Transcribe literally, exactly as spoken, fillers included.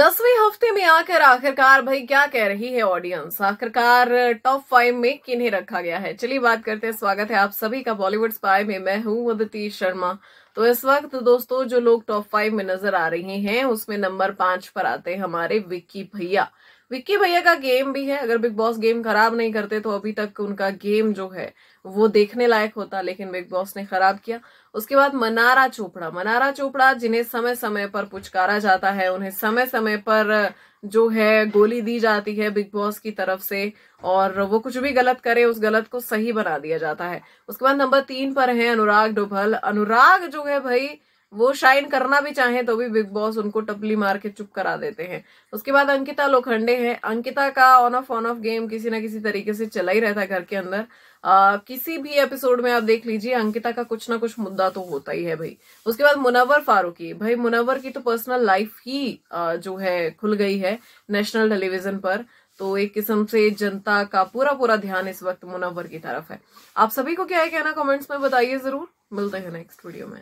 दसवें हफ्ते में आकर आखिरकार भाई क्या कह रही है ऑडियंस, आखिरकार टॉप फाइव में किन्हें रखा गया है। चलिए बात करते हैं। स्वागत है आप सभी का बॉलीवुड स्पाई में, मैं हूं उदिति शर्मा। तो इस वक्त दोस्तों जो लोग टॉप फाइव में नजर आ रहे हैं उसमें नंबर पांच पर आते हैं हमारे विक्की भैया। विक्की भैया का गेम भी है, अगर बिग बॉस गेम खराब नहीं करते तो अभी तक उनका गेम जो है वो देखने लायक होता, लेकिन बिग बॉस ने खराब किया। उसके बाद मनारा चोपड़ा, मनारा चोपड़ा जिन्हें समय समय पर पुचकारा जाता है, उन्हें समय समय पर जो है गोली दी जाती है बिग बॉस की तरफ से, और वो कुछ भी गलत करे उस गलत को सही बना दिया जाता है। उसके बाद नंबर तीन पर है अनुराग डोभाल। अनुराग जो है भाई वो शाइन करना भी चाहें तो भी बिग बॉस उनको टपली मार के चुप करा देते हैं। उसके बाद अंकिता लोखंडे हैं। अंकिता का on off on off game किसी ना किसी तरीके से चला ही रहता है घर के अंदर। आ, किसी भी एपिसोड में आप देख लीजिए अंकिता का कुछ ना कुछ मुद्दा तो होता ही है भाई। उसके बाद मुनव्वर फारूकी, भाई मुनव्वर की तो पर्सनल लाइफ ही आ, जो है खुल गई है नेशनल टेलीविजन पर, तो एक किस्म से जनता का पूरा पूरा ध्यान इस वक्त मुनव्वर की तरफ है। आप सभी को क्या है कहना कॉमेंट्स में बताइए जरूर। मिलते हैं नेक्स्ट वीडियो में।